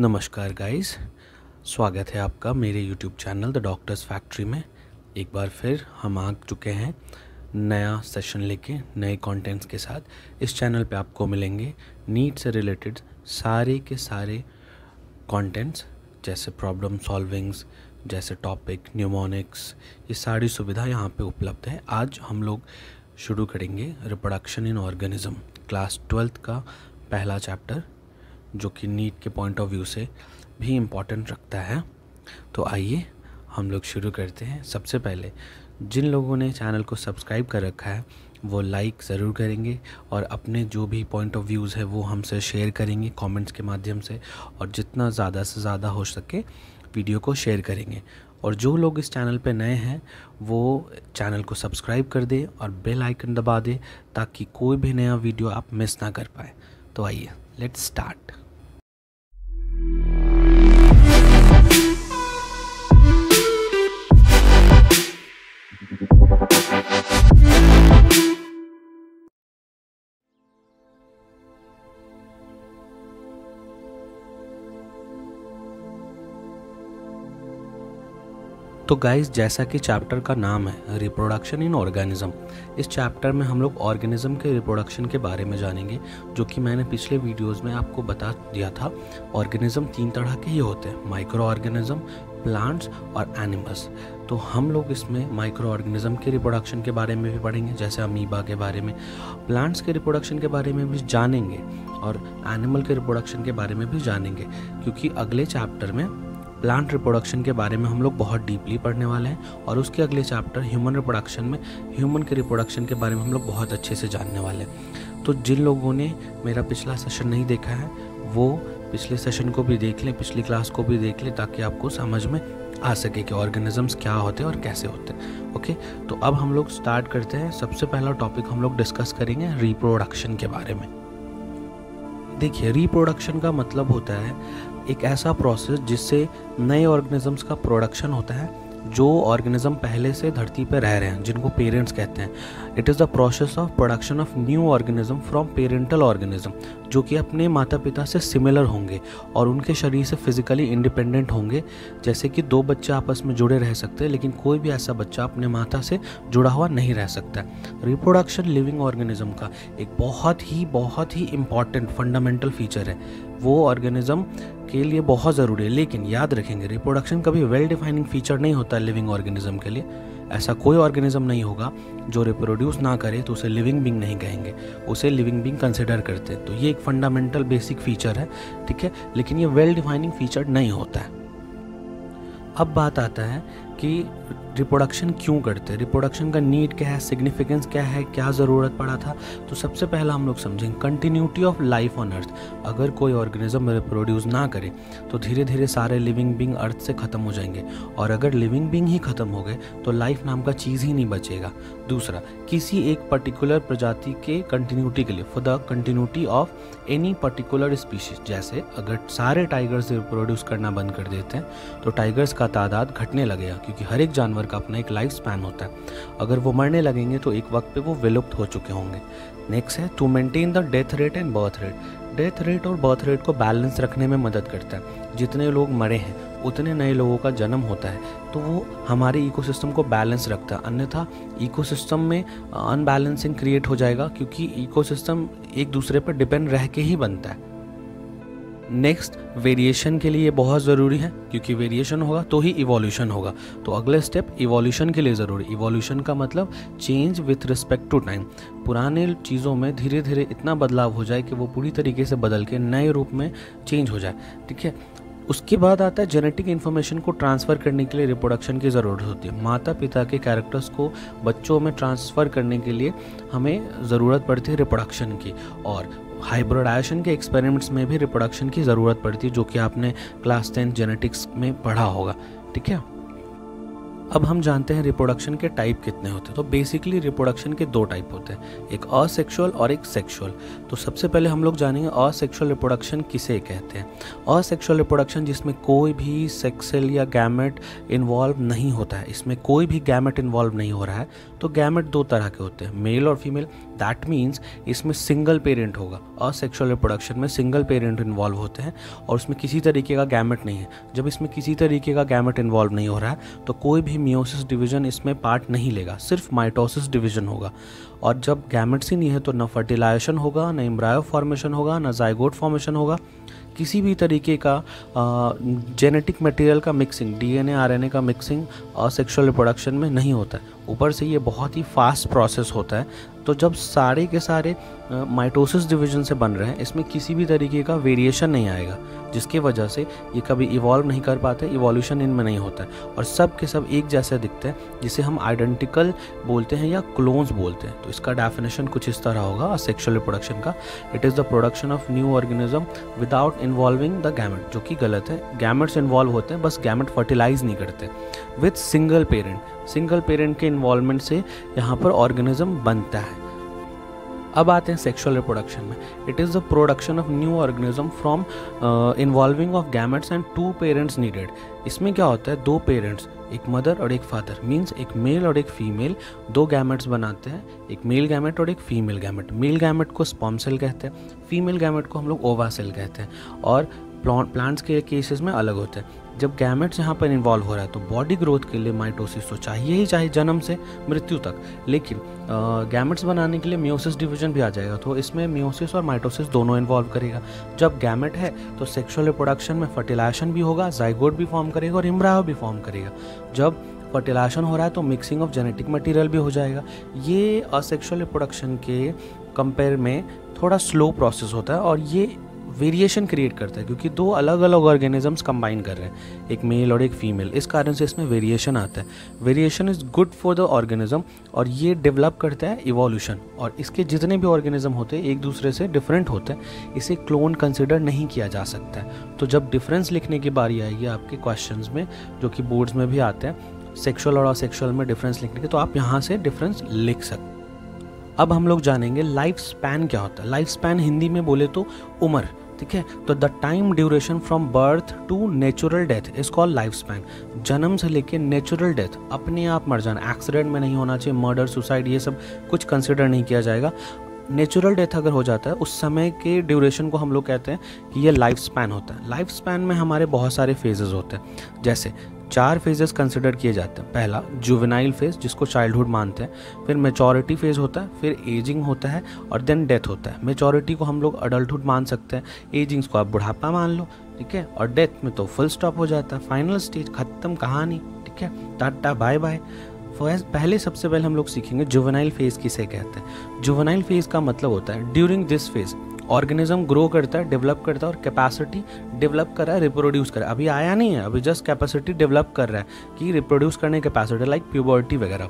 नमस्कार गाइस, स्वागत है आपका मेरे YouTube channel the doctors factory में। एक बार फिर हम आ चुके हैं नया सेशन लेके नए कंटेंट्स के साथ। इस चैनल पे आपको मिलेंगे नीट से रिलेटेड सारे के सारे कंटेंट्स, जैसे प्रॉब्लम सॉल्विंग्स, जैसे टॉपिक, न्यूमोनिक्स, ये सारी सुविधा यहाँ पे उपलब्ध है। आज हम लोग शुरू करेंगे reproduction in organism, class 12th का पहला चैप्टर, जो कि नीट के पॉइंट ऑफ व्यू से भी इम्पॉर्टेंट रखता है। तो आइए हम लोग शुरू करते हैं। सबसे पहले जिन लोगों ने चैनल को सब्सक्राइब कर रखा है वो लाइक ज़रूर करेंगे और अपने जो भी पॉइंट ऑफ व्यूज़ है वो हमसे शेयर करेंगे कमेंट्स के माध्यम से, और जितना ज़्यादा से ज़्यादा हो सके वीडियो को शेयर करेंगे। और जो लोग इस चैनल पे नए हैं वो चैनल को सब्सक्राइब कर दें और बेल आइकन दबा दें ताकि कोई भी नया वीडियो आप मिस ना कर पाए। तो आइए लेट्स स्टार्ट। तो गाइस, जैसा कि चैप्टर का नाम है रिप्रोडक्शन इन ऑर्गेनिज्म, इस चैप्टर में हम लोग ऑर्गेनिज्म के रिप्रोडक्शन के बारे में जानेंगे, जो कि मैंने पिछले वीडियोस में आपको बता दिया था। ऑर्गेनिज्म तीन तरह के ही होते हैं, माइक्रो ऑर्गेनिज्म, प्लांट्स और एनिमल्स। तो हम लोग इसमें माइक्रो ऑर्गेनिज्म के रिप्रोडक्शन के बारे में भी पढ़ेंगे, जैसे अमीबा के बारे में, प्लांट्स के रिप्रोडक्शन के बारे में भी जानेंगे और एनिमल के रिप्रोडक्शन के बारे में भी जानेंगे, क्योंकि अगले चैप्टर में प्लांट रिप्रोडक्शन के बारे में हम लोग बहुत डीपली पढ़ने वाले हैं, और उसके अगले चैप्टर ह्यूमन रिप्रोडक्शन में ह्यूमन के रिप्रोडक्शन के बारे में हम लोग बहुत अच्छे से जानने वाले हैं। तो जिन लोगों ने मेरा पिछला सेशन नहीं देखा है वो पिछले सेशन को भी देख लें, पिछली क्लास को भी देख लें, ताकि आपको समझ में आ सके कि ऑर्गेनिजम्स क्या होते हैं और कैसे होते हैं। ओके, तो अब हम लोग स्टार्ट करते हैं। सबसे पहला टॉपिक हम लोग डिस्कस करेंगे रिप्रोडक्शन के बारे में। देखिए, रिप्रोडक्शन का मतलब होता है एक ऐसा प्रोसेस जिससे नए ऑर्गेनिजम्स का प्रोडक्शन होता है, जो ऑर्गेनिज्म पहले से धरती पर रह रहे हैं, जिनको पेरेंट्स कहते हैं। It is the process of production of new organism from parental organism, जो कि अपने माता पिता से सिमिलर होंगे और उनके शरीर से फिजिकली इंडिपेंडेंट होंगे। जैसे कि दो बच्चे आपस में जुड़े रह सकते हैं, लेकिन कोई भी ऐसा बच्चा अपने माता से जुड़ा हुआ नहीं रह सकता। रिप्रोडक्शन लिविंग ऑर्गेनिज्म का एक बहुत ही इम्पॉर्टेंट फंडामेंटल फीचर है, वो ऑर्गेनिज्म के लिए बहुत ज़रूरी है। लेकिन याद रखेंगे, रिप्रोडक्शन कभी वेल डिफाइनिंग फीचर नहीं होता लिविंग ऑर्गेनिज्म के लिए। ऐसा कोई ऑर्गेनिज्म नहीं होगा जो रिप्रोड्यूस ना करे तो उसे लिविंग बीइंग नहीं कहेंगे, उसे लिविंग बीइंग कंसिडर करते हैं। तो ये एक फंडामेंटल बेसिक फीचर है, ठीक है, लेकिन ये वेल डिफाइनिंग फीचर नहीं होता है। अब बात आता है कि रिप्रोडक्शन क्यों करते हैं, रिप्रोडक्शन का नीड क्या है, सिग्निफिकेंस क्या है, क्या ज़रूरत पड़ा था। तो सबसे पहला हम लोग समझेंगे continuity of life on earth. अगर कोई ऑर्गेनिज्म रिप्रोड्यूस ना करे तो धीरे धीरे सारे लिविंग बीइंग अर्थ से ख़त्म हो जाएंगे, और अगर लिविंग बीइंग ही ख़त्म हो गए तो लाइफ नाम का चीज़ ही नहीं बचेगा। दूसरा, किसी एक पर्टिकुलर प्रजाति के कंटिन्यूटी के लिए, for the continuity of any particular species. जैसे अगर सारे टाइगर्स रिप्रोड्यूस करना बंद कर देते हैं तो टाइगर्स का तादाद घटने लगेगा, क्योंकि हर एक जानवर का अपना एक लाइफ स्पैन होता है। अगर वो मरने लगेंगे तो एक वक्त पे वो विलुप्त हो चुके होंगे। नेक्स्ट है to maintain the death rate and birth rate. Death rate और बर्थ रेट को बैलेंस रखने में मदद करता है। जितने लोग मरे हैं उतने नए लोगों का जन्म होता है, तो वो हमारे इकोसिस्टम को बैलेंस रखता है। अन्यथा इकोसिस्टम में अनबैलेंसिंग क्रिएट हो जाएगा, क्योंकि इकोसिस्टम एक दूसरे पर डिपेंड रह के ही बनता है। नेक्स्ट, वेरिएशन के लिए बहुत ज़रूरी है, क्योंकि वेरिएशन होगा तो ही इवोल्यूशन होगा। तो अगला स्टेप इवोल्यूशन के लिए ज़रूरी। इवोल्यूशन का मतलब change with respect to time. पुराने चीज़ों में धीरे धीरे इतना बदलाव हो जाए कि वो पूरी तरीके से बदल के नए रूप में चेंज हो जाए, ठीक है। उसके बाद आता है जेनेटिक इन्फॉर्मेशन को ट्रांसफ़र करने के लिए रिप्रोडक्शन की ज़रूरत होती है। माता पिता के कैरेक्टर्स को बच्चों में ट्रांसफ़र करने के लिए हमें ज़रूरत पड़ती है रिप्रोडक्शन की, और हाइब्रिडाइजेशन के एक्सपेरिमेंट्स में भी रिप्रोडक्शन की ज़रूरत पड़ती है, जो कि आपने क्लास 10 जेनेटिक्स में पढ़ा होगा, ठीक है। अब हम जानते हैं रिप्रोडक्शन के टाइप कितने होते हैं। तो बेसिकली रिप्रोडक्शन के दो टाइप होते हैं, एक असेक्सुअल और एक सेक्सुअल। तो सबसे पहले हम लोग जानेंगे असेक्सुअल रिप्रोडक्शन किसे कहते हैं। असेक्सुअल रिप्रोडक्शन जिसमें कोई भी सेक्सल या गैमेट इन्वॉल्व नहीं होता है, इसमें कोई भी गैमेट इन्वॉल्व नहीं हो रहा है, तो गैमेट दो तरह के होते हैं, मेल और फीमेल। दैट मीन्स इसमें सिंगल पेरेंट होगा। असेक्सुअल रिप्रोडक्शन में सिंगल पेरेंट इन्वॉल्व होते हैं और इसमें किसी तरीके का गैमेट नहीं है। जब इसमें किसी तरीके का गैमेट इन्वॉल्व नहीं हो रहा है तो कोई भी मियोसिस डिवीजन इसमें पार्ट नहीं लेगा, सिर्फ माइटोसिस डिवीजन होगा। और जब गैमेट्स ही नहीं है तो न फर्टिलाइजेशन होगा, न एम्ब्रायो फॉर्मेशन होगा, न जाइगोट फॉर्मेशन होगा। किसी भी तरीके का जेनेटिक मटेरियल का मिक्सिंग, डीएनए आरएनए का मिक्सिंग असेक्सुअल रिप्रोडक्शन में नहीं होता है। ऊपर से ये बहुत ही फास्ट प्रोसेस होता है। तो जब सारे के सारे माइटोसिस डिवीजन से बन रहे हैं, इसमें किसी भी तरीके का वेरिएशन नहीं आएगा, जिसकी वजह से ये कभी इवॉल्व नहीं कर पाते, इवोल्यूशन इनमें नहीं होता है और सब के सब एक जैसे दिखते हैं, जिसे हम आइडेंटिकल बोलते हैं या क्लोन्स बोलते हैं। तो इसका डेफिनेशन कुछ इस तरह होगा असेक्सुअल रिप्रोडक्शन का, it is the production of new organism without involving the gamete, जो कि गलत है। गैमेट्स इन्वॉल्व होते हैं, बस गैमेट फर्टिलाइज नहीं करते। With single parent, single parent के इन्वॉल्वमेंट से यहाँ पर ऑर्गेनिज्म बनता है। अब आते हैं सेक्सुअल रिप्रोडक्शन में। It is the production of new organism from involving of gametes and two parents needed. इसमें क्या होता है, दो पेरेंट्स, एक मदर और एक फादर, मीन्स एक मेल और एक फीमेल, दो गैमेट्स बनाते हैं, एक मेल गैमेट और एक फीमेल गैमेट। मेल गैमेट को स्पर्म सेल कहते हैं, फीमेल गैमेट को हम लोग ओवा सेल कहते हैं और प्लांट्स के केसेस में अलग होते हैं। जब गैमेट्स यहाँ पर इन्वॉल्व हो रहा है तो बॉडी ग्रोथ के लिए माइटोसिस तो चाहिए ही, चाहे जन्म से मृत्यु तक, लेकिन गैमेट्स बनाने के लिए मियोसिस डिवीजन भी आ जाएगा, तो इसमें मियोसिस और माइटोसिस दोनों इन्वॉल्व करेगा। जब गैमेट है तो सेक्सुअल रिप्रोडक्शन में फर्टिलाइजेशन भी होगा, जाइगोट भी फॉर्म करेगा और एम्ब्रायो भी फॉर्म करेगा। जब फर्टिलाइजेशन हो रहा है तो मिक्सिंग ऑफ जेनेटिक मटेरियल भी हो जाएगा। ये असेक्सुअल रिप्रोडक्शन के कंपेयर में थोड़ा स्लो प्रोसेस होता है और ये वेरिएशन क्रिएट करता है, क्योंकि दो अलग अलग ऑर्गेनिजम्स कंबाइन कर रहे हैं, एक मेल और एक फीमेल। इस कारण से इसमें वेरिएशन आता है। Variation is good for the organism और ये डेवलप करता है इवोल्यूशन। और इसके जितने भी ऑर्गेनिज्म होते हैं एक दूसरे से डिफरेंट होते हैं, इसे क्लोन कंसिडर नहीं किया जा सकता है। तो जब डिफरेंस लिखने की बारी आएगी आपके क्वेश्चंस में, जो कि बोर्ड्स में भी आते हैं, सेक्सुअल और असेक्सुअल में डिफरेंस लिखने के, तो आप यहाँ से डिफरेंस लिख सकते हैं। अब हम लोग जानेंगे लाइफ स्पैन क्या होता है। लाइफ स्पैन हिंदी में बोले तो उम्र, ठीक है। तो the time duration from birth to natural death is called life span. जन्म से लेके नेचुरल डेथ, अपने आप मर जाना, एक्सीडेंट में नहीं होना चाहिए, मर्डर सुसाइड ये सब कुछ कंसिडर नहीं किया जाएगा। नेचुरल डेथ अगर हो जाता है उस समय के ड्यूरेशन को हम लोग कहते हैं कि ये लाइफ स्पैन होता है। लाइफ स्पैन में हमारे बहुत सारे फेजेस होते हैं, जैसे चार फेजेस कंसिडर किए जाते हैं। पहला जुवेनाइल फेज, जिसको चाइल्डहुड मानते हैं, फिर मैच्योरिटी फेज होता है, फिर एजिंग होता है और देन डेथ होता है। मैच्योरिटी को हम लोग अडल्टहुड मान सकते हैं, एजिंग्स को आप बुढ़ापा मान लो, ठीक है, और डेथ में तो फुल स्टॉप हो जाता है, फाइनल स्टेज, खत्म कहानी, ठीक है, टाटा बाय बाय। पहले सबसे पहले हम लोग सीखेंगे जुवेनाइल फेज किसे कहते हैं। जुवेनाइल फेज का मतलब होता है during this phase organism grow करता है, डेवलप करता है और कैपेसिटी डेवलप कर रहा है रिप्रोड्यूस कर रहा है। अभी आया नहीं है, अभी जस्ट कैपेसिटी डेवलप कर रहा है कि रिप्रोड्यूस करने की कैपेसिटी, लाइक प्यूबर्टी वगैरह।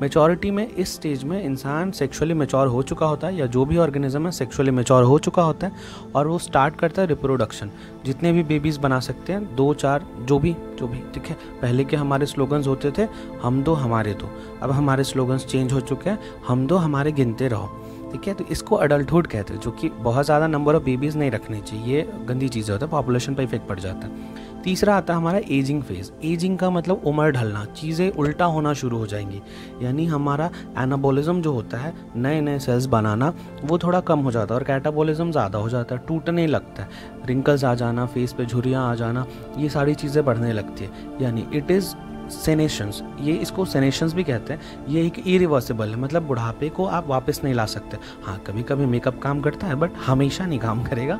मैच्योरिटी में इस स्टेज में इंसान सेक्सुअली मैच्योर हो चुका होता है, या जो भी ऑर्गेनिज्म है सेक्सुअली मैच्योर हो चुका होता है और वो स्टार्ट करता है रिप्रोडक्शन। जितने भी बेबीज़ बना सकते हैं, दो चार जो भी, ठीक है। पहले के हमारे स्लोगन्स होते थे हम दो हमारे दो, अब हमारे स्लोगन्स चेंज हो चुके हैं, हम दो हमारे गिनते रहो, ठीक है। तो इसको अडल्टहुड कहते हैं, जो कि बहुत ज़्यादा नंबर ऑफ बेबीज़ नहीं रखने चाहिए, गंदी चीज़ें होता है, पॉपुलेशन पर इफेक्ट पड़ जाता है। तीसरा आता है हमारा एजिंग फेज़। एजिंग का मतलब उम्र ढलना, चीज़ें उल्टा होना शुरू हो जाएंगी, यानी हमारा एनाबॉलिज्म जो होता है, नए नए सेल्स बनाना, वो थोड़ा कम हो जाता है और कैटाबॉलिज्म ज़्यादा हो जाता है, टूटने लगता है, रिंकल्स आ जाना, फेस पे झुर्रियाँ आ जाना, ये सारी चीज़ें बढ़ने लगती है, यानी इट इज़ सेनेशंस। ये इसको सेनेशंस भी कहते हैं। ये एक इरिवर्सिबल है, मतलब बुढ़ापे को आप वापस नहीं ला सकते। हाँ, कभी कभी मेकअप काम करता है बट हमेशा नहीं काम करेगा।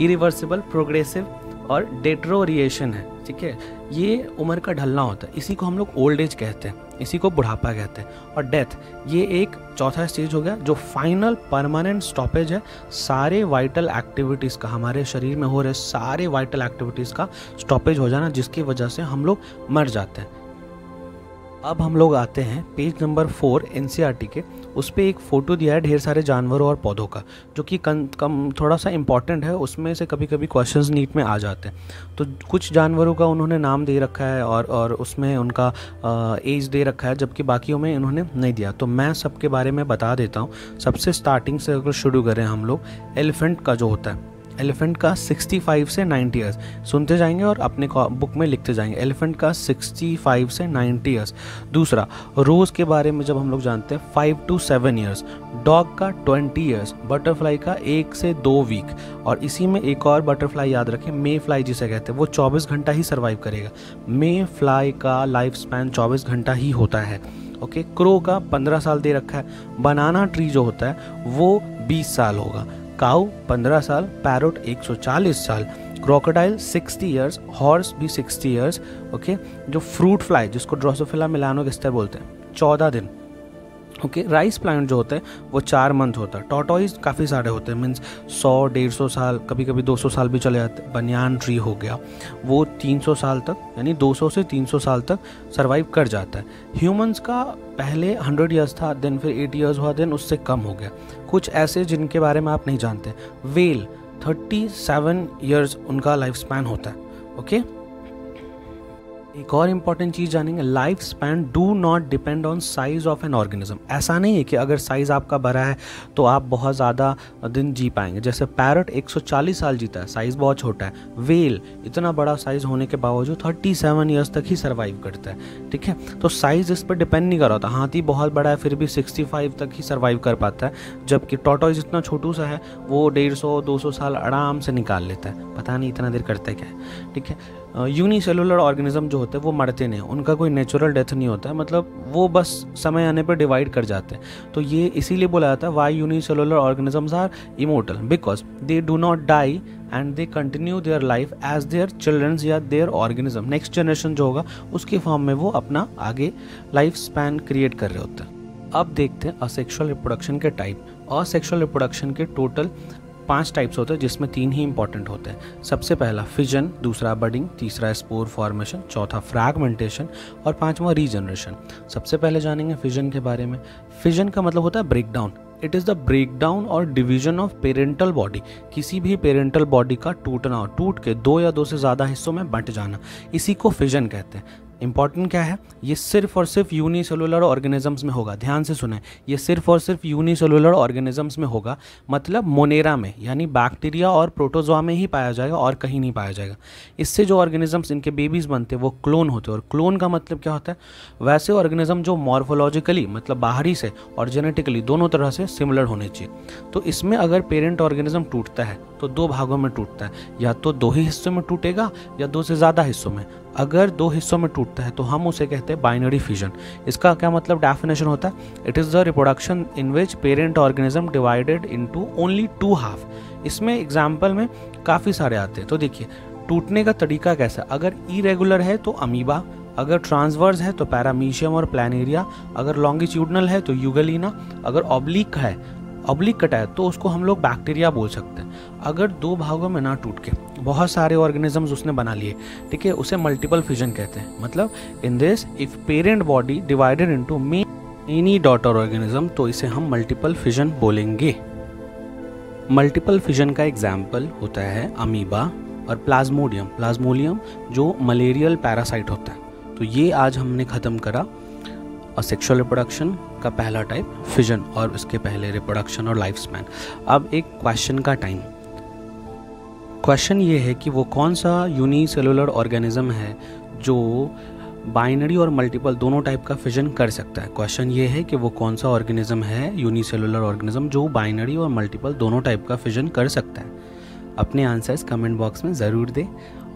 इरिवर्सिबल, प्रोग्रेसिव और डेट्रोरिएशन है, ठीक है। ये उम्र का ढलना होता है, इसी को हम लोग ओल्ड एज कहते हैं, इसी को बुढ़ापा कहते हैं। और डेथ, ये एक चौथा स्टेज हो गया जो फाइनल परमानेंट स्टॉपेज है सारे वाइटल एक्टिविटीज़ का, हमारे शरीर में हो रहे सारे वाइटल एक्टिविटीज़ का स्टॉपेज हो जाना, जिसकी वजह से हम लोग मर जाते हैं। अब हम लोग आते हैं पेज नंबर 4 एनसीईआरटी के, उस पर एक फ़ोटो दिया है ढेर सारे जानवरों और पौधों का, जो कि कम थोड़ा सा इम्पॉर्टेंट है, उसमें से कभी कभी क्वेश्चंस नीट में आ जाते हैं। तो कुछ जानवरों का उन्होंने नाम दे रखा है और उसमें उनका एज दे रखा है, जबकि बाकियों में इन्होंने नहीं दिया। तो मैं सबके बारे में बता देता हूँ। सबसे स्टार्टिंग से अगर शुरू करें हम लोग, एलिफेंट का जो होता है, एलिफेंट का 65 से 90 ईयर्स, सुनते जाएंगे और अपने बुक में लिखते जाएंगे, एलिफेंट का 65 से 90 ईयर्स। दूसरा, रोज़ के बारे में जब हम लोग जानते हैं 5 to 7 ईयर्स, डॉग का 20 ईयर्स, बटरफ्लाई का 1 से 2 वीक, और इसी में एक और बटरफ्लाई याद रखें, मे फ्लाई जिसे कहते हैं, वो 24 घंटा ही सर्वाइव करेगा। मे फ्लाई का लाइफ स्पैन 24 घंटा ही होता है। ओके, क्रो का 15 साल दे रखा है। बनाना ट्री जो होता है वो 20 साल होगा। काऊ 15 साल, पैरोट 140 साल, क्रोकोडाइल 60 ईयर्स, हॉर्स भी 60 ईयर्स। ओके, जो फ्रूट फ्लाई जिसको ड्रोसोफिला मिलानो किस्ते बोलते हैं 14 दिन। ओके, राइस प्लांट जो होते हैं वो 4 मंथ होता है। टॉटॉइज काफ़ी सारे होते हैं, मीन्स 100-150 साल, कभी कभी 200 साल भी चले जाते हैं। बनियान ट्री हो गया, वो 300 साल तक, यानी 200 से 300 साल तक सर्वाइव कर जाता है। ह्यूमंस का पहले 100 ईयर्स था, देन फिर 80 ईयर्स हुआ, देन उससे कम हो गया। कुछ ऐसे जिनके बारे में आप नहीं जानते, वेल 37 ईयर्स उनका लाइफ स्पैन होता है। ओके, एक और इम्पॉर्टेंट चीज़ जानेंगे, life span do not depend on size of an organism. ऐसा नहीं है कि अगर साइज़ आपका बड़ा है तो आप बहुत ज़्यादा दिन जी पाएंगे। जैसे पैरट 140 साल जीता है, साइज़ बहुत छोटा है। वेल इतना बड़ा साइज़ होने के बावजूद 37 ईयर्स तक ही सर्वाइव करता है। ठीक है, तो साइज़ इस पर डिपेंड नहीं कर रहा होता। हाथी बहुत बड़ा है फिर भी 65 तक ही सर्वाइव कर पाता है, जबकि टॉर्टॉइज़ इतना छोटू सा है वो 150-200 साल आराम से निकाल लेता है। पता नहीं इतना देर करता है क्या है। ठीक है, यूनिसेलुलर ऑर्गेनिज्म जो होते हैं वो मरते नहीं, उनका कोई नेचुरल डेथ नहीं होता है, मतलब वो बस समय आने पर डिवाइड कर जाते हैं। तो ये इसीलिए बोला जाता है why unicellular organisms are immortal, because they do not die and they continue their life as their childrens या देयर ऑर्गेनिज्म, नेक्स्ट जनरेशन जो होगा उसके फॉर्म में वो अपना आगे लाइफ स्पैन क्रिएट कर रहे होते हैं। अब देखते हैं असेक्शुअल रिप्रोडक्शन के टाइप। असेक्शुअल रिप्रोडक्शन के टोटल 5 टाइप्स होते हैं, जिसमें 3 ही इंपॉर्टेंट होते हैं। सबसे पहला फिजन, दूसरा बडिंग, तीसरा स्पोर फॉर्मेशन, चौथा फ्रैगमेंटेशन और 5वां रीजनरेशन। सबसे पहले जानेंगे फिजन के बारे में। फिजन का मतलब होता है breakdown. It is the breakdown और डिवीजन ऑफ पेरेंटल बॉडी, किसी भी पेरेंटल बॉडी का टूटना, टूट के 2 या 2 से ज़्यादा हिस्सों में बंट जाना, इसी को फिजन कहते हैं। इम्पॉर्टेंट क्या है, ये सिर्फ और सिर्फ यूनिसेलुलर ऑर्गेनिजम्स में होगा। ध्यान से सुने, ये सिर्फ और सिर्फ यूनिसेलुलर ऑर्गेनिजम्स में होगा, मतलब मोनेरा में, यानी बैक्टीरिया और प्रोटोजोआ में ही पाया जाएगा और कहीं नहीं पाया जाएगा। इससे जो ऑर्गेनिजम्स इनके बेबीज़ बनते हैं वो क्लोन होते हैं, और क्लोन का मतलब क्या होता है, वैसे ऑर्गेनिज्म जो मॉर्फोलॉजिकली मतलब बाहरी से और जेनेटिकली दोनों तरह से सिमिलर होने चाहिए। तो इसमें अगर पेरेंट ऑर्गेनिज्म टूटता है तो 2 भागों में टूटता है, या तो 2 ही हिस्सों में टूटेगा या 2 से ज़्यादा हिस्सों में। अगर 2 हिस्सों में टूटता है तो हम उसे कहते हैं बाइनरी फ्यूजन। इसका क्या मतलब डेफिनेशन होता है, it is the reproduction in which parent organism divided into only 2 half. इसमें एग्जाम्पल में काफ़ी सारे आते हैं। तो देखिए टूटने का तरीका कैसा, अगर इरेगुलर है तो अमीबा, अगर ट्रांसवर्स है तो पैरामीशियम और प्लानेरिया, अगर लॉन्गिट्यूडनल है तो यूगलीना, अगर ऑब्लिक है, ऑब्लिक कटा है तो उसको हम लोग बैक्टीरिया बोल सकते हैं। अगर 2 भागों में ना टूट के बहुत सारे ऑर्गेनिजम्स उसने बना लिए, ठीक है, उसे मल्टीपल फ्यूजन कहते हैं। मतलब in this if parent body divided into many daughter organism, तो इसे हम मल्टीपल फ्यूजन बोलेंगे। मल्टीपल फ्यूजन का एग्जाम्पल होता है अमीबा और प्लाज्मोडियम, प्लाज्मोडियम जो मलेरियल पैरासाइट होता है। तो ये आज हमने ख़त्म करा असेक्सुअल रिप्रोडक्शन का पहला टाइप फिजन, और उसके पहले रिप्रोडक्शन और लाइफ स्पैन। अब एक क्वेश्चन का टाइम। क्वेश्चन ये है कि वो कौन सा यूनिसेलुलर ऑर्गेनिज्म है जो बाइनरी और मल्टीपल दोनों टाइप का फिजन कर सकता है। क्वेश्चन ये है कि वो कौन सा ऑर्गेनिज्म है यूनिसेलुलर ऑर्गेनिज्म जो बाइनरी और मल्टीपल दोनों टाइप का फिजन कर सकता है। अपने आंसर्स कमेंट बॉक्स में ज़रूर दें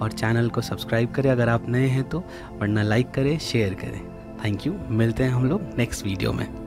और चैनल को सब्सक्राइब करें अगर आप नए हैं तो, वरना लाइक करें, शेयर करें। थैंक यू, मिलते हैं हम लोग नेक्स्ट वीडियो में।